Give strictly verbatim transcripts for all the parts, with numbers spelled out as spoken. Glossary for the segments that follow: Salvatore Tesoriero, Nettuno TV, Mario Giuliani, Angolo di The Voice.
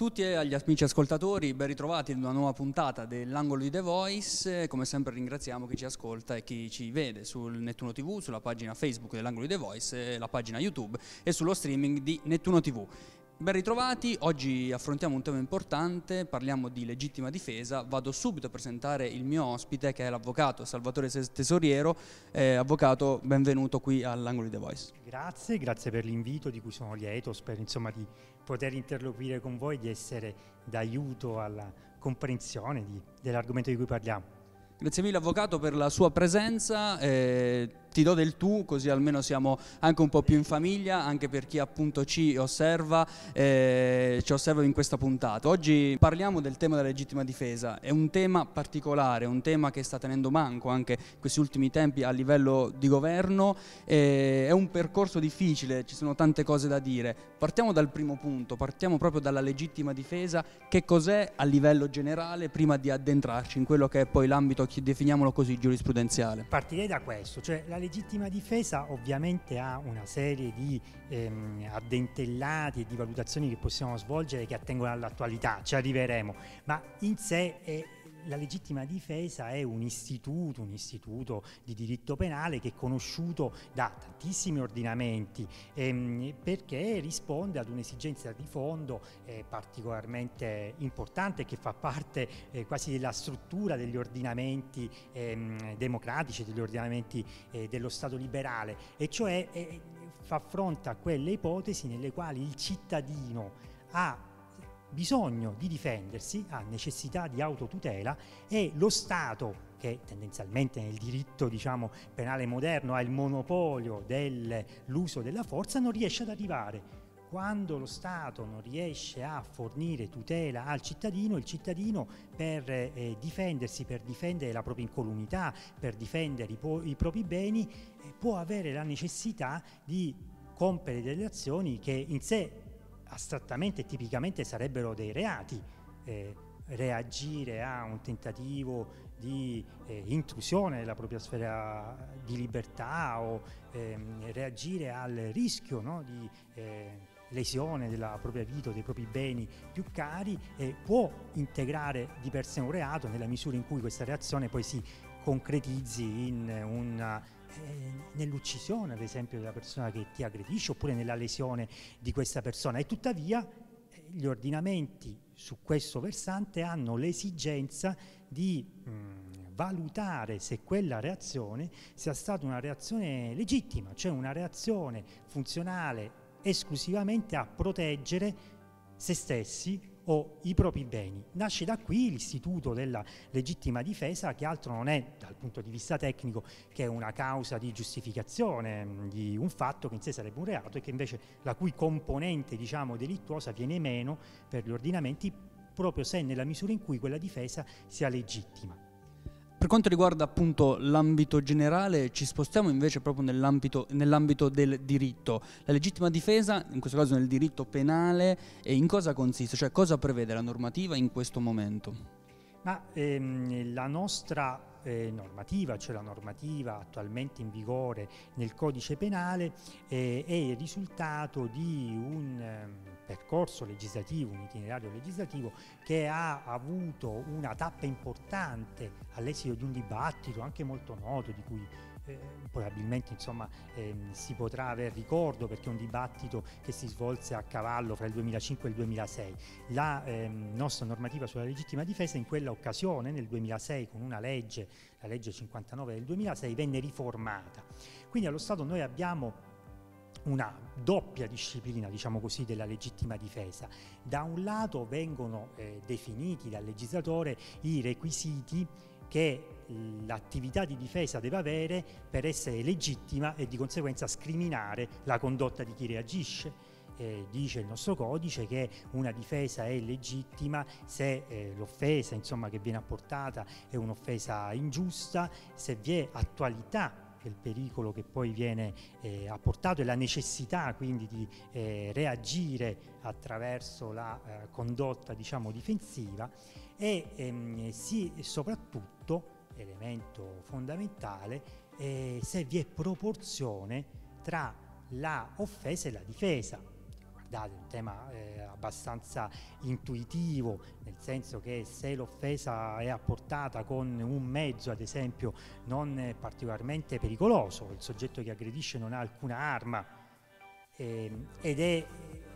tutti e agli amici ascoltatori, ben ritrovati in una nuova puntata dell'Angolo di The Voice. Come sempre ringraziamo chi ci ascolta e chi ci vede sul Nettuno ti vu, sulla pagina Facebook dell'Angolo di The Voice, la pagina YouTube e sullo streaming di Nettuno ti vu. Ben ritrovati, oggi affrontiamo un tema importante, parliamo di legittima difesa. Vado subito a presentare il mio ospite, che è l'avvocato Salvatore Tesoriero. Eh, avvocato, benvenuto qui all'Angolo di The Voice. Grazie, grazie per l'invito di cui sono lieto, spero insomma di poter interloquire con voi, di essere d'aiuto alla comprensione di, dell'argomento di cui parliamo. Grazie mille avvocato per la sua presenza, eh, ti do del tu così almeno siamo anche un po' più in famiglia, anche per chi appunto ci osserva, eh, ci osserva in questa puntata. Oggi parliamo del tema della legittima difesa, è un tema particolare, un tema che sta tenendo manco anche questi ultimi tempi a livello di governo, eh, è un percorso difficile, ci sono tante cose da dire. Partiamo dal primo punto, partiamo proprio dalla legittima difesa, che cos'è a livello generale prima di addentrarci in quello che è poi l'ambito, definiamolo così, giurisprudenziale. Partirei da questo, cioè la legittima difesa ovviamente ha una serie di ehm, addentellati e di valutazioni che possiamo svolgere che attengono all'attualità, ci arriveremo, ma in sé è la legittima difesa è un istituto, un istituto di diritto penale che è conosciuto da tantissimi ordinamenti ehm, perché risponde ad un'esigenza di fondo eh, particolarmente importante, che fa parte eh, quasi della struttura degli ordinamenti ehm, democratici, degli ordinamenti eh, dello Stato liberale, e cioè eh, fa fronte a quelle ipotesi nelle quali il cittadino ha bisogno di difendersi, ha necessità di autotutela, e lo Stato, che tendenzialmente nel diritto diciamo penale moderno ha il monopolio dell'uso della forza, non riesce ad arrivare. Quando lo Stato non riesce a fornire tutela al cittadino, il cittadino per eh, difendersi, per difendere la propria incolumità, per difendere i, i propri beni, eh, può avere la necessità di compiere delle azioni che in sé astrattamente e tipicamente sarebbero dei reati, eh, reagire a un tentativo di eh, intrusione nella propria sfera di libertà, o ehm, reagire al rischio, no, di eh, lesione della propria vita o dei propri beni più cari, eh, può integrare di per sé un reato nella misura in cui questa reazione poi si concretizzi in una nell'uccisione ad esempio della persona che ti aggredisce, oppure nella lesione di questa persona. E tuttavia gli ordinamenti su questo versante hanno l'esigenza di mh, valutare se quella reazione sia stata una reazione legittima, cioè una reazione funzionale esclusivamente a proteggere se stessi o i propri beni. Nasce da qui l'istituto della legittima difesa, che altro non è dal punto di vista tecnico che una causa di giustificazione di un fatto che in sé sarebbe un reato, e che invece la cui componente diciamo delittuosa viene meno per gli ordinamenti, proprio se nella misura in cui quella difesa sia legittima. Per quanto riguarda appunto l'ambito generale, ci spostiamo invece proprio nell'ambito nell'ambito del diritto. La legittima difesa, in questo caso nel diritto penale, e in cosa consiste? Cioè cosa prevede la normativa in questo momento? Ma ehm, la nostra eh, normativa, cioè la normativa attualmente in vigore nel codice penale, eh, è il risultato di un eh, percorso legislativo, un itinerario legislativo che ha avuto una tappa importante all'esito di un dibattito anche molto noto, di cui eh, probabilmente insomma ehm, si potrà aver ricordo, perché è un dibattito che si svolse a cavallo fra il duemilacinque e il duemilasei. La ehm, nostra normativa sulla legittima difesa in quella occasione, nel duemilasei, con una legge, la legge cinquantanove del duemilasei, venne riformata. Quindi allo Stato noi abbiamo una doppia disciplina, diciamo così, della legittima difesa. Da un lato vengono eh, definiti dal legislatore i requisiti che l'attività di difesa deve avere per essere legittima e di conseguenza scriminare la condotta di chi reagisce. Eh, dice il nostro codice che una difesa è legittima se eh, l'offesa insomma che viene apportata è un'offesa ingiusta, se vi è attualità del pericolo che poi viene eh, apportato e la necessità quindi di eh, reagire attraverso la eh, condotta diciamo difensiva, e ehm, sì, soprattutto, elemento fondamentale, eh, se vi è proporzione tra la offesa e la difesa. ricordate, un tema eh, abbastanza intuitivo, nel senso che se l'offesa è apportata con un mezzo, ad esempio, non particolarmente pericoloso, il soggetto che aggredisce non ha alcuna arma eh, ed è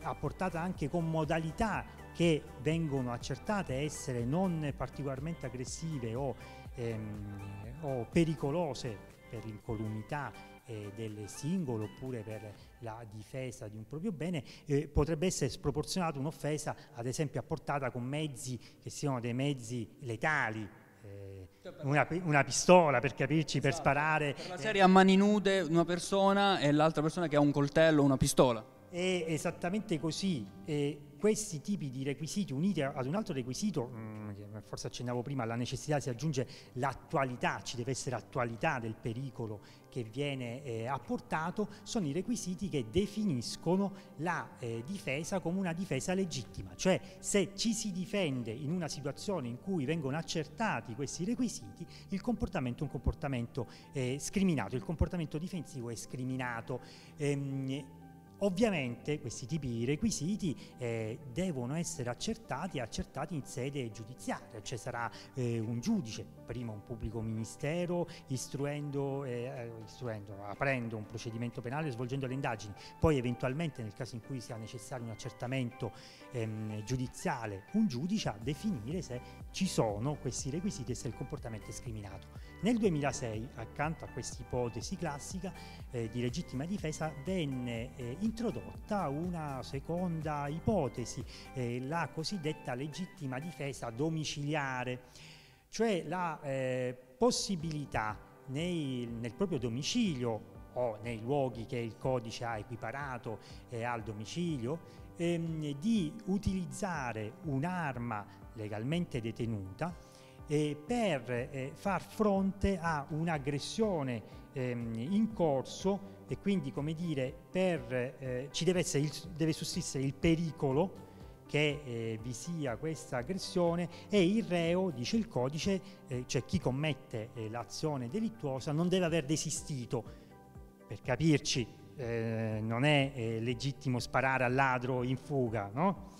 apportata anche con modalità che vengono accertate essere non particolarmente aggressive o, ehm, o pericolose per l'incolumità eh, del singolo oppure per la difesa di un proprio bene, eh, potrebbe essere sproporzionata un'offesa, ad esempio apportata con mezzi che siano dei mezzi letali, eh, una, una pistola per capirci, esatto, per sparare. Per la serie eh, a mani nude una persona e l'altra persona che ha un coltello o una pistola. È esattamente così. Eh, questi tipi di requisiti uniti ad un altro requisito, mh, forse accennavo prima, alla necessità si aggiunge l'attualità, ci deve essere attualità del pericolo che viene eh, apportato, sono i requisiti che definiscono la eh, difesa come una difesa legittima, cioè se ci si difende in una situazione in cui vengono accertati questi requisiti, il comportamento è un comportamento eh, scriminato, il comportamento difensivo è scriminato. Ehm, Ovviamente questi tipi di requisiti eh, devono essere accertati e accertati in sede giudiziaria, cioè sarà eh, un giudice, prima un pubblico ministero, istruendo, eh, istruendo, aprendo un procedimento penale, svolgendo le indagini, poi eventualmente nel caso in cui sia necessario un accertamento ehm, giudiziale, un giudice a definire se ci sono questi requisiti e se il comportamento è scriminato. Nel duemilasei, accanto a questa ipotesi classica eh, di legittima difesa, venne eh, introdotta una seconda ipotesi, eh, la cosiddetta legittima difesa domiciliare, cioè la eh, possibilità nei, nel proprio domicilio o nei luoghi che il codice ha equiparato eh, al domicilio ehm, di utilizzare un'arma legalmente detenuta eh, per eh, far fronte a un'aggressione ehm, in corso, e quindi, come dire, per, eh, ci deve, essere il, deve sussistere il pericolo che eh, vi sia questa aggressione, e il reo, dice il codice, eh, cioè chi commette eh, l'azione delittuosa non deve aver desistito. Per capirci, eh, non è eh, legittimo sparare al ladro in fuga, no?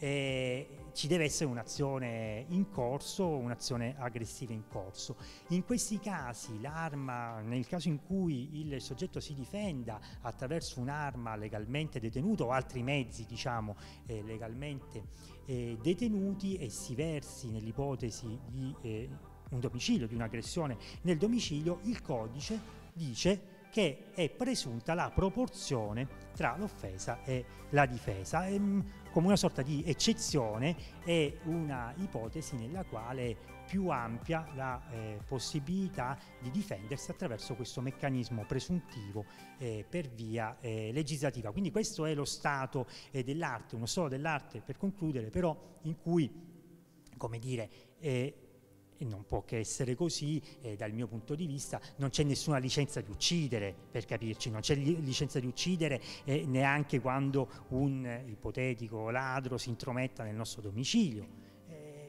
Eh, ci deve essere un'azione in corso, un'azione aggressiva in corso. In questi casi l'arma, nel caso in cui il soggetto si difenda attraverso un'arma legalmente detenuta o altri mezzi, diciamo, eh, legalmente eh, detenuti, e si versi nell'ipotesi di eh, un domicilio, di un'aggressione nel domicilio, il codice dice che è presunta la proporzione tra l'offesa e la difesa, ehm, come una sorta di eccezione, e una ipotesi nella quale è più ampia la eh, possibilità di difendersi attraverso questo meccanismo presuntivo eh, per via eh, legislativa. Quindi questo è lo stato eh, dell'arte, uno stato dell'arte, per concludere, però, in cui, come dire, eh, e non può che essere così, eh, dal mio punto di vista non c'è nessuna licenza di uccidere, per capirci, non c'è li licenza di uccidere eh, neanche quando un eh, ipotetico ladro si intrometta nel nostro domicilio.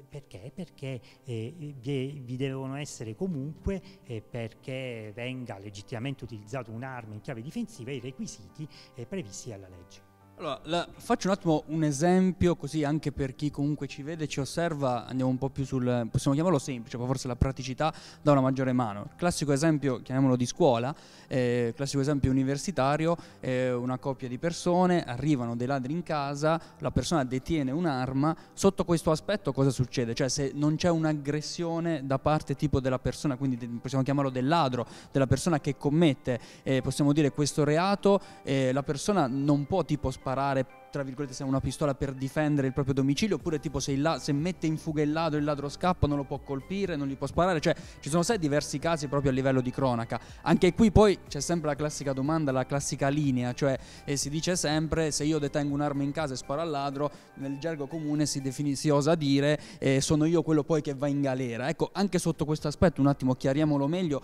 Perché? Perché eh, vi, vi devono essere comunque, eh, perché venga legittimamente utilizzato un'arma in chiave difensiva, i requisiti eh, previsti dalla legge. Allora, la, faccio un attimo un esempio, così anche per chi comunque ci vede, ci osserva, andiamo un po' più sul, possiamo chiamarlo semplice, ma forse la praticità dà una maggiore mano. Classico esempio, chiamiamolo di scuola, eh, classico esempio universitario, eh, una coppia di persone, arrivano dei ladri in casa, la persona detiene un'arma, sotto questo aspetto cosa succede? Cioè, se non c'è un'aggressione da parte tipo della persona, quindi de, possiamo chiamarlo del ladro, della persona che commette, eh, possiamo dire, questo reato, eh, la persona non può tipo sparare, tra virgolette, se ha una pistola per difendere il proprio domicilio, oppure tipo se, il se mette in fuga il ladro, il ladro scappa, non lo può colpire, non gli può sparare. Cioè, ci sono stati diversi casi proprio a livello di cronaca. Anche qui poi c'è sempre la classica domanda, la classica linea, cioè eh, si dice sempre, se io detengo un'arma in casa e sparo al ladro, nel gergo comune si, si osa dire eh, sono io quello poi che va in galera. Ecco, anche sotto questo aspetto un attimo chiariamolo meglio,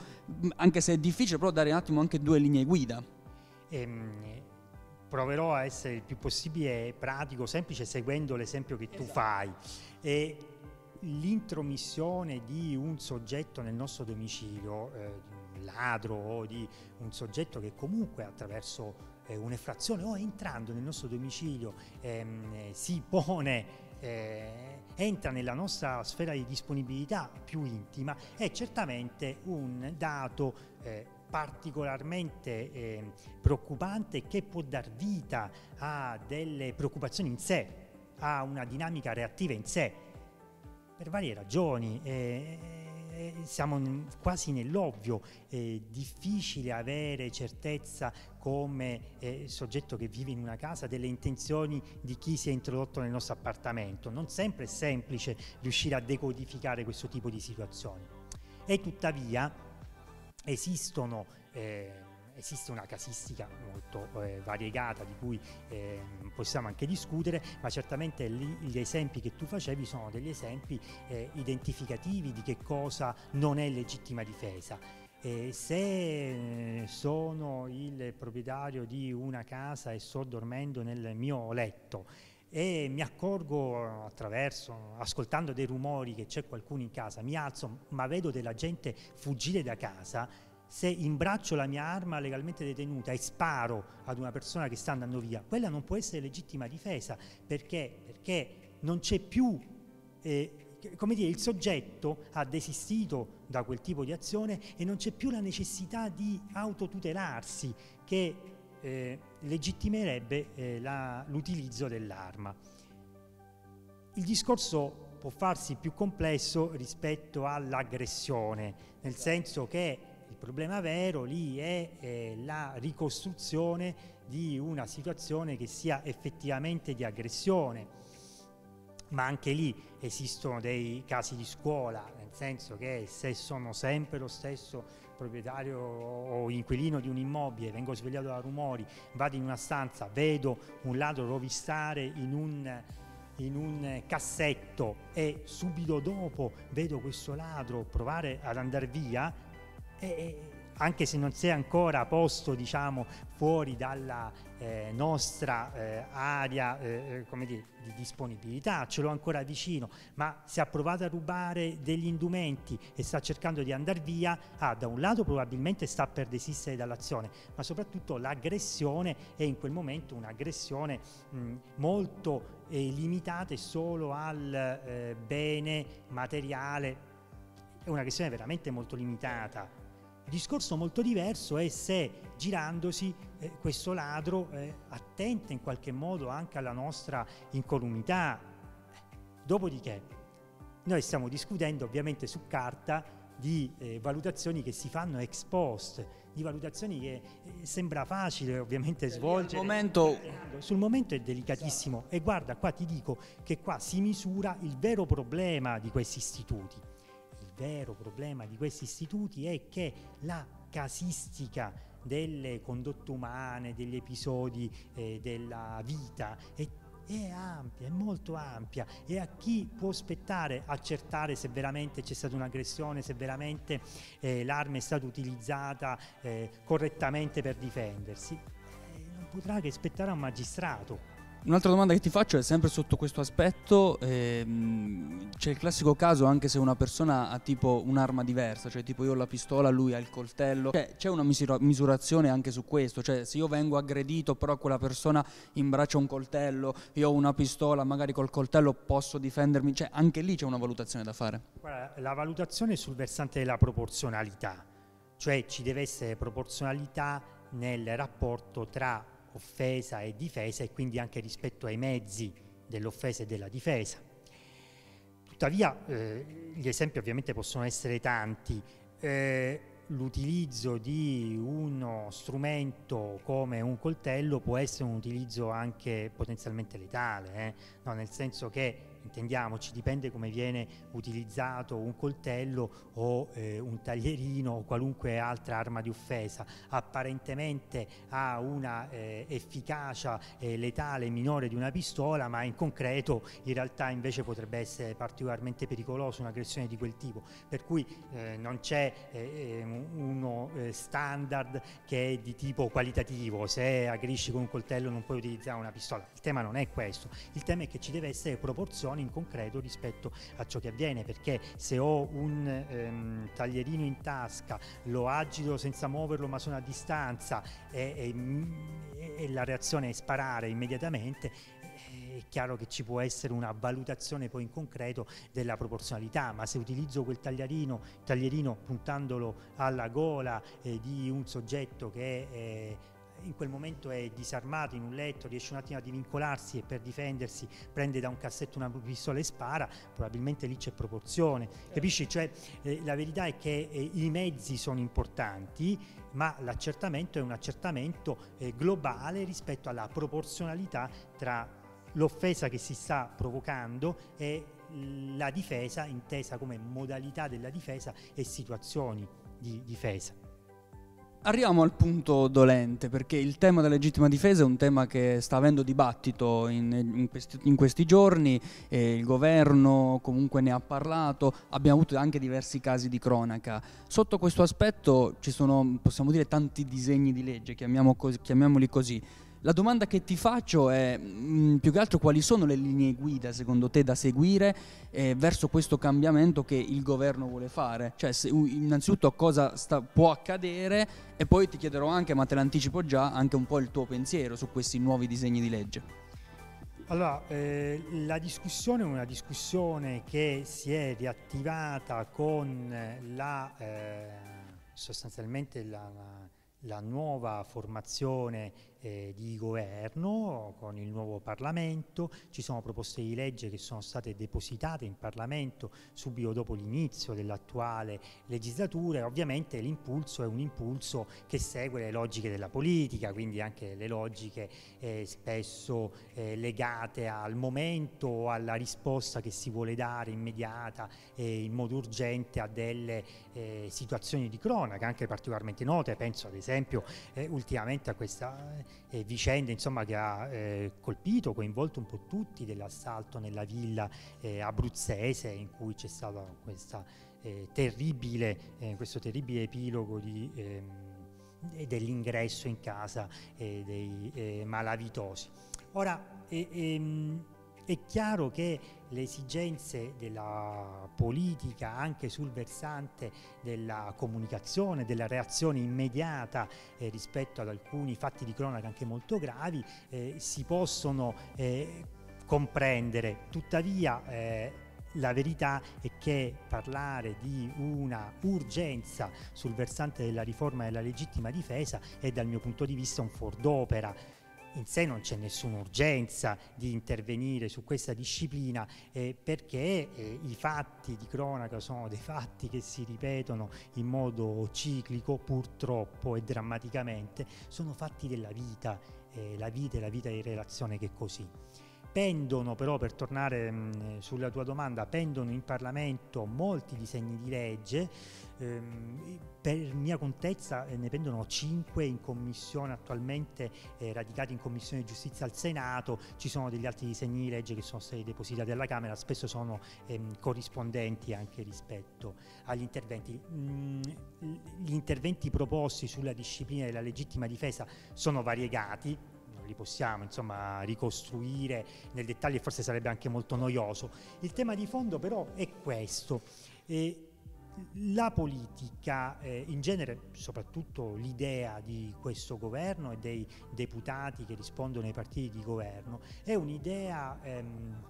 anche se è difficile, però dare un attimo anche due linee guida. ehm... Proverò a essere il più possibile pratico, semplice, seguendo l'esempio che tu, esatto, fai. E l'intromissione di un soggetto nel nostro domicilio, eh, di un ladro o di un soggetto che comunque attraverso eh, un'effrazione o entrando nel nostro domicilio ehm, si pone, eh, entra nella nostra sfera di disponibilità più intima, è certamente un dato eh, particolarmente eh, preoccupante, che può dar vita a delle preoccupazioni in sé, a una dinamica reattiva in sé, per varie ragioni. Eh, Siamo quasi nell'ovvio, è difficile avere certezza come eh, soggetto che vive in una casa delle intenzioni di chi si è introdotto nel nostro appartamento, non sempre è semplice riuscire a decodificare questo tipo di situazioni, e tuttavia esistono, eh, esiste una casistica molto eh, variegata di cui eh, possiamo anche discutere, ma certamente lì, gli esempi che tu facevi sono degli esempi eh, identificativi di che cosa non è legittima difesa. Eh, se sono il proprietario di una casa e sto dormendo nel mio letto e mi accorgo attraverso, ascoltando dei rumori, che c'è qualcuno in casa, mi alzo ma vedo della gente fuggire da casa, se imbraccio la mia arma legalmente detenuta e sparo ad una persona che sta andando via, quella non può essere legittima difesa, perché, perché non c'è più, eh, come dire, il soggetto ha desistito da quel tipo di azione e non c'è più la necessità di autotutelarsi che eh, legittimerebbe eh, l'utilizzo dell'arma. Il discorso può farsi più complesso rispetto all'aggressione, nel senso che il problema vero lì è eh, la ricostruzione di una situazione che sia effettivamente di aggressione, ma anche lì esistono dei casi di scuola, nel senso che se sono sempre lo stesso proprietario o inquilino di un immobile, vengo svegliato da rumori, vado in una stanza, vedo un ladro rovistare in un... in un cassetto e subito dopo vedo questo ladro provare ad andare via, e, e anche se non si è ancora posto, diciamo, fuori dalla eh, nostra eh, area eh, come dire, di disponibilità, ce l'ho ancora vicino, ma se ha provato a rubare degli indumenti e sta cercando di andare via, ah, da un lato probabilmente sta per desistere dall'azione, ma soprattutto l'aggressione è in quel momento un'aggressione molto eh, limitata solo al eh, bene materiale, è un'aggressione veramente molto limitata. Discorso molto diverso è se, girandosi, eh, questo ladro eh, attenta in qualche modo anche alla nostra incolumità. Dopodiché noi stiamo discutendo ovviamente su carta di eh, valutazioni che si fanno ex post, di valutazioni che eh, sembra facile ovviamente svolgere. Sul momento... sul momento è delicatissimo, esatto. E guarda, qua ti dico che qua si misura il vero problema di questi istituti. Il vero problema di questi istituti è che la casistica delle condotte umane, degli episodi eh, della vita è, è ampia, è molto ampia, e a chi può spettare accertare se veramente c'è stata un'aggressione, se veramente eh, l'arma è stata utilizzata eh, correttamente per difendersi, eh, non potrà che spettare a un magistrato. Un'altra domanda che ti faccio è sempre sotto questo aspetto, ehm, c'è il classico caso anche se una persona ha tipo un'arma diversa, cioè tipo io ho la pistola, lui ha il coltello, c'è cioè, una misura misurazione anche su questo, cioè se io vengo aggredito però quella persona imbraccia un coltello, io ho una pistola, magari col coltello posso difendermi, cioè anche lì c'è una valutazione da fare. Guarda, la valutazione è sul versante della proporzionalità, cioè ci deve essere proporzionalità nel rapporto tra offesa e difesa, e quindi anche rispetto ai mezzi dell'offesa e della difesa. Tuttavia eh, gli esempi ovviamente possono essere tanti, eh, l'utilizzo di uno strumento come un coltello può essere un utilizzo anche potenzialmente letale, eh? No, nel senso che, intendiamoci, dipende come viene utilizzato un coltello o eh, un taglierino o qualunque altra arma di offesa. Apparentemente ha una eh, efficacia eh, letale minore di una pistola, ma in concreto in realtà invece potrebbe essere particolarmente pericoloso un'aggressione di quel tipo, per cui eh, non c'è eh, uno eh, standard che è di tipo qualitativo: se aggredisci con un coltello non puoi utilizzare una pistola. Il tema non è questo, il tema è che ci deve essere proporzione azione in concreto rispetto a ciò che avviene, perché se ho un ehm, taglierino in tasca, lo agito senza muoverlo ma sono a distanza e, e, e la reazione è sparare immediatamente, è chiaro che ci può essere una valutazione poi in concreto della proporzionalità, ma se utilizzo quel taglierino, taglierino puntandolo alla gola eh, di un soggetto che eh, in quel momento è disarmato in un letto, riesce un attimo a divincolarsi e per difendersi prende da un cassetto una pistola e spara, probabilmente lì c'è proporzione, capisci? Cioè eh, la verità è che eh, i mezzi sono importanti, ma l'accertamento è un accertamento eh, globale rispetto alla proporzionalità tra l'offesa che si sta provocando e la difesa intesa come modalità della difesa e situazioni di difesa. Arriviamo al punto dolente, perché il tema della legittima difesa è un tema che sta avendo dibattito in, in, questi, in questi giorni, e il governo comunque ne ha parlato, abbiamo avuto anche diversi casi di cronaca. Sotto questo aspetto ci sono, possiamo dire, tanti disegni di legge, chiamiamo così, chiamiamoli così. La domanda che ti faccio è mh, più che altro quali sono le linee guida secondo te da seguire eh, verso questo cambiamento che il governo vuole fare? Cioè se, innanzitutto cosa sta, può accadere, e poi ti chiederò anche, ma te l'anticipo già, anche un po' il tuo pensiero su questi nuovi disegni di legge. Allora, eh, la discussione è una discussione che si è riattivata con la, eh, sostanzialmente la... la la nuova formazione eh, di governo, con il nuovo Parlamento. Ci sono proposte di legge che sono state depositate in Parlamento subito dopo l'inizio dell'attuale legislatura, e ovviamente l'impulso è un impulso che segue le logiche della politica, quindi anche le logiche eh, spesso eh, legate al momento o alla risposta che si vuole dare immediata e in modo urgente a delle eh, situazioni di cronaca anche particolarmente note. Penso ad esempio esempio eh, ultimamente a questa eh, vicenda, insomma, che ha eh, colpito, coinvolto un po' tutti, dell'assalto nella villa eh, abruzzese in cui c'è stato questa, eh, terribile, eh, questo terribile epilogo di, eh, dell'ingresso in casa eh, dei eh, malavitosi. Ora eh, eh, è chiaro che le esigenze della politica anche sul versante della comunicazione, della reazione immediata eh, rispetto ad alcuni fatti di cronaca anche molto gravi eh, si possono eh, comprendere, tuttavia eh, la verità è che parlare di una urgenza sul versante della riforma della legittima difesa è dal mio punto di vista un fuor d'opera. In sé non c'è nessuna urgenza di intervenire su questa disciplina eh, perché eh, i fatti di cronaca sono dei fatti che si ripetono in modo ciclico, purtroppo e drammaticamente, sono fatti della vita, eh, la vita e la vita di relazione che è così. Pendono però, per tornare mh, sulla tua domanda, pendono in Parlamento molti disegni di legge, ehm, per mia contezza eh, ne pendono cinque in commissione attualmente, eh, radicati in commissione giustizia al Senato. Ci sono degli altri disegni di legge che sono stati depositati alla Camera, spesso sono ehm, corrispondenti anche rispetto agli interventi. Mm, gli interventi proposti sulla disciplina della legittima difesa sono variegati, li possiamo insomma ricostruire nel dettaglio e forse sarebbe anche molto noioso. Il tema di fondo però è questo. E la politica eh, in genere, soprattutto l'idea di questo governo e dei deputati che rispondono ai partiti di governo, è un'idea ehm,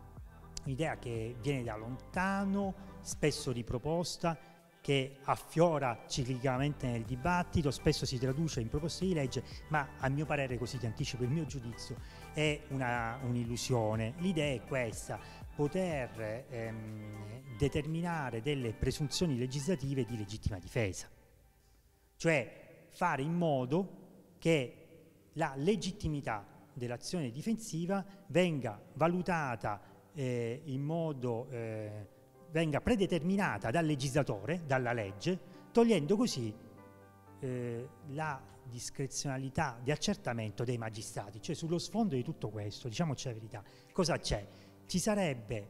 un'idea che viene da lontano, spesso riproposta, che affiora ciclicamente nel dibattito, spesso si traduce in proposte di legge, ma a mio parere, così ti anticipo il mio giudizio, è un'illusione. L'idea è questa: poter ehm, determinare delle presunzioni legislative di legittima difesa, cioè fare in modo che la legittimità dell'azione difensiva venga valutata eh, in modo... Eh, venga predeterminata dal legislatore, dalla legge, togliendo così eh, la discrezionalità di accertamento dei magistrati. Cioè, sullo sfondo di tutto questo, diciamoci la verità, cosa c'è? Ci sarebbe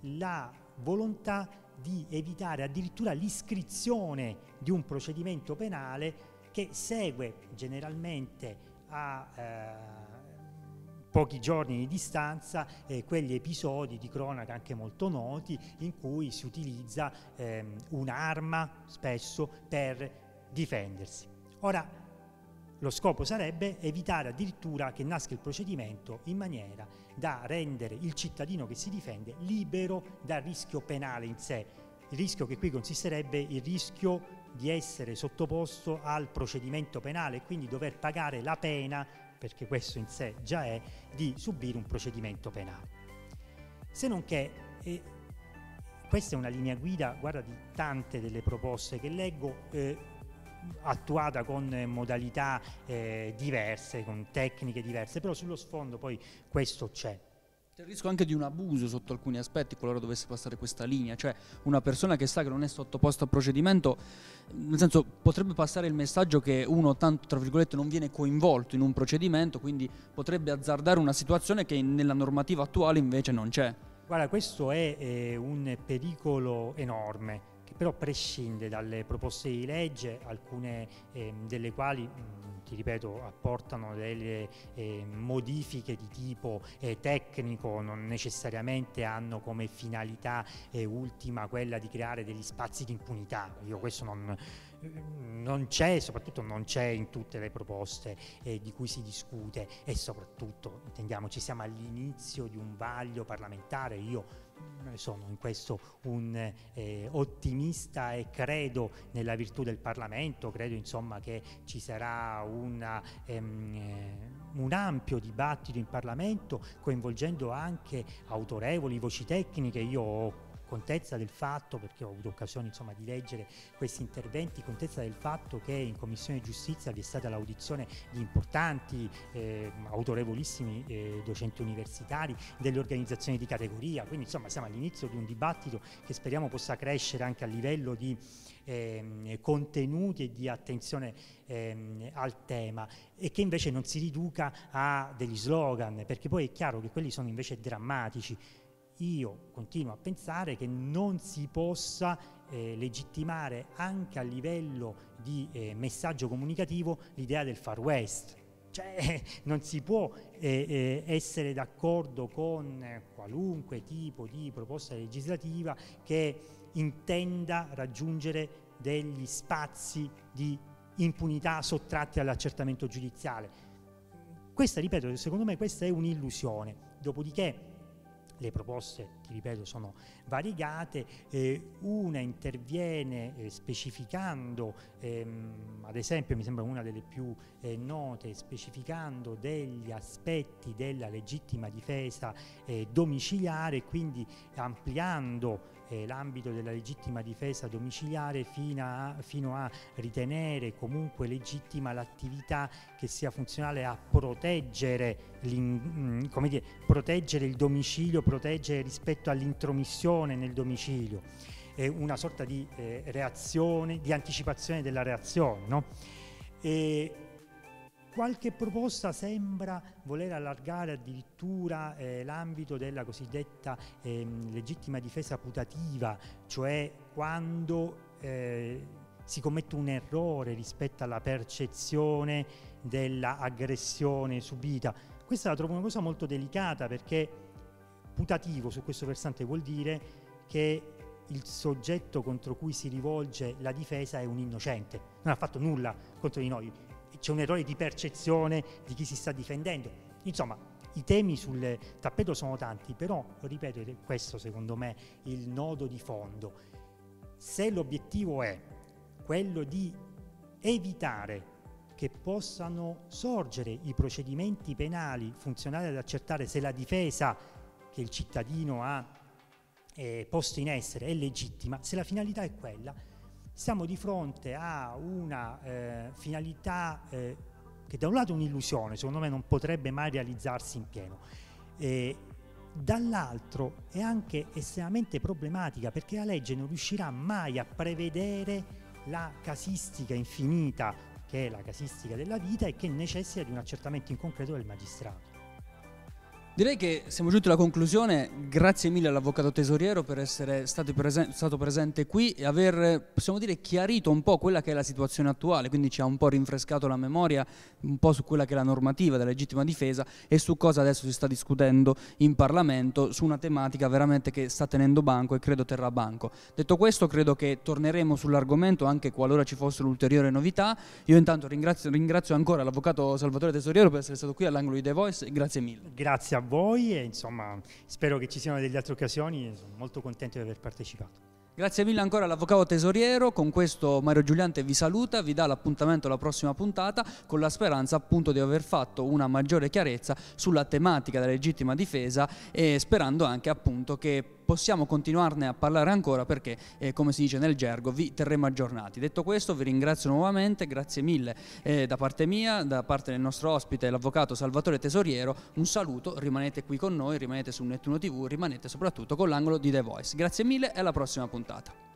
la volontà di evitare addirittura l'iscrizione di un procedimento penale che segue generalmente a... Eh, pochi giorni di distanza eh, quegli episodi di cronaca anche molto noti in cui si utilizza ehm, un'arma spesso per difendersi. Ora, lo scopo sarebbe evitare addirittura che nasca il procedimento in maniera da rendere il cittadino che si difende libero dal rischio penale in sé, il rischio che qui consisterebbe il rischio di essere sottoposto al procedimento penale e quindi dover pagare la pena, perché questo in sé già è, di subire un procedimento penale. Se non che, eh, questa è una linea guida, guarda, di tante delle proposte che leggo, eh, attuata con modalità eh, diverse, con tecniche diverse, però sullo sfondo poi questo c'è. C'è il rischio anche di un abuso sotto alcuni aspetti qualora dovesse passare questa linea, cioè una persona che sa che non è sottoposta a procedimento, nel senso, potrebbe passare il messaggio che uno tanto, tra virgolette, non viene coinvolto in un procedimento, quindi potrebbe azzardare una situazione che nella normativa attuale invece non c'è. Guarda, questo è eh, un pericolo enorme, che però prescinde dalle proposte di legge, alcune eh, delle quali... Mh, ti ripeto, apportano delle eh, modifiche di tipo eh, tecnico, non necessariamente hanno come finalità eh, ultima quella di creare degli spazi di impunità. Io questo non, non c'è, soprattutto non c'è in tutte le proposte eh, di cui si discute, e soprattutto, intendiamoci, siamo all'inizio di un vaglio parlamentare. Io sono in questo un eh, ottimista e credo nella virtù del Parlamento, credo insomma che ci sarà una, ehm, un ampio dibattito in Parlamento, coinvolgendo anche autorevoli voci tecniche. Io ho contezza del fatto, perché ho avuto occasione insomma di leggere questi interventi, contezza del fatto che in Commissione Giustizia vi è stata l'audizione di importanti, eh, autorevolissimi eh, docenti universitari, delle organizzazioni di categoria, quindi insomma siamo all'inizio di un dibattito che speriamo possa crescere anche a livello di eh, contenuti e di attenzione eh, al tema, e che invece non si riduca a degli slogan, perché poi è chiaro che quelli sono invece drammatici. Io continuo a pensare che non si possa eh, legittimare anche a livello di eh, messaggio comunicativo l'idea del Far West, cioè non si può eh, essere d'accordo con qualunque tipo di proposta legislativa che intenda raggiungere degli spazi di impunità sottratti all'accertamento giudiziale. Questa, ripeto, secondo me questa è un'illusione. Dopodiché le proposte, ti ripeto, sono variegate, eh, una interviene eh, specificando, ehm, ad esempio mi sembra una delle più eh, note, specificando degli aspetti della legittima difesa eh, domiciliare, quindi ampliando eh, l'ambito della legittima difesa domiciliare fino a, fino a ritenere comunque legittima l'attività che sia funzionale a proteggere, mh, come dire, proteggere il domicilio, proteggere rispetto all'intromissione nel domicilio, eh, una sorta di eh, reazione, di anticipazione della reazione, no? E qualche proposta sembra voler allargare addirittura eh, l'ambito della cosiddetta eh, legittima difesa putativa, cioè quando eh, si commette un errore rispetto alla percezione dell'aggressione subita. Questa la trovo una cosa molto delicata, perché putativo su questo versante vuol dire che il soggetto contro cui si rivolge la difesa è un innocente, non ha fatto nulla contro di noi, c'è un errore di percezione di chi si sta difendendo. Insomma, i temi sul tappeto sono tanti, però, ripeto, questo secondo me è il nodo di fondo. Se l'obiettivo è quello di evitare che possano sorgere i procedimenti penali funzionali ad accertare se la difesa che il cittadino ha eh, posto in essere è legittima, se la finalità è quella, siamo di fronte a una eh, finalità eh, che da un lato è un'illusione, secondo me non potrebbe mai realizzarsi in pieno, e dall'altro è anche estremamente problematica, perché la legge non riuscirà mai a prevedere la casistica infinita che è la casistica della vita e che necessita di un accertamento in concreto del magistrato. Direi che siamo giunti alla conclusione. Grazie mille all'avvocato Tesoriero per essere stato, presen stato presente qui e aver, possiamo dire, chiarito un po' quella che è la situazione attuale, quindi ci ha un po' rinfrescato la memoria un po' su quella che è la normativa della legittima difesa e su cosa adesso si sta discutendo in Parlamento, su una tematica veramente che sta tenendo banco e credo terrà banco. Detto questo, credo che torneremo sull'argomento anche qualora ci fossero ulteriori novità. Io intanto ringrazio, ringrazio ancora l'avvocato Salvatore Tesoriero per essere stato qui all'Angolo di The Voice, grazie mille. Grazie a voi e insomma spero che ci siano delle altre occasioni, sono molto contento di aver partecipato. Grazie mille ancora all'avvocato Tesoriero. Con questo Mario Giuliani vi saluta, vi dà l'appuntamento alla prossima puntata con la speranza appunto di aver fatto una maggiore chiarezza sulla tematica della legittima difesa e sperando anche appunto che possiamo continuarne a parlare ancora perché eh, come si dice nel gergo vi terremo aggiornati. Detto questo vi ringrazio nuovamente, grazie mille eh, da parte mia, da parte del nostro ospite l'avvocato Salvatore Tesoriero, un saluto, rimanete qui con noi, rimanete su Nettuno tivù, rimanete soprattutto con l'Angolo di The Voice. Grazie mille e alla prossima puntata.